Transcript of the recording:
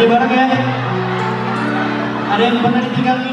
nyanyi bareng ya. Ada yang pernah ditinggal?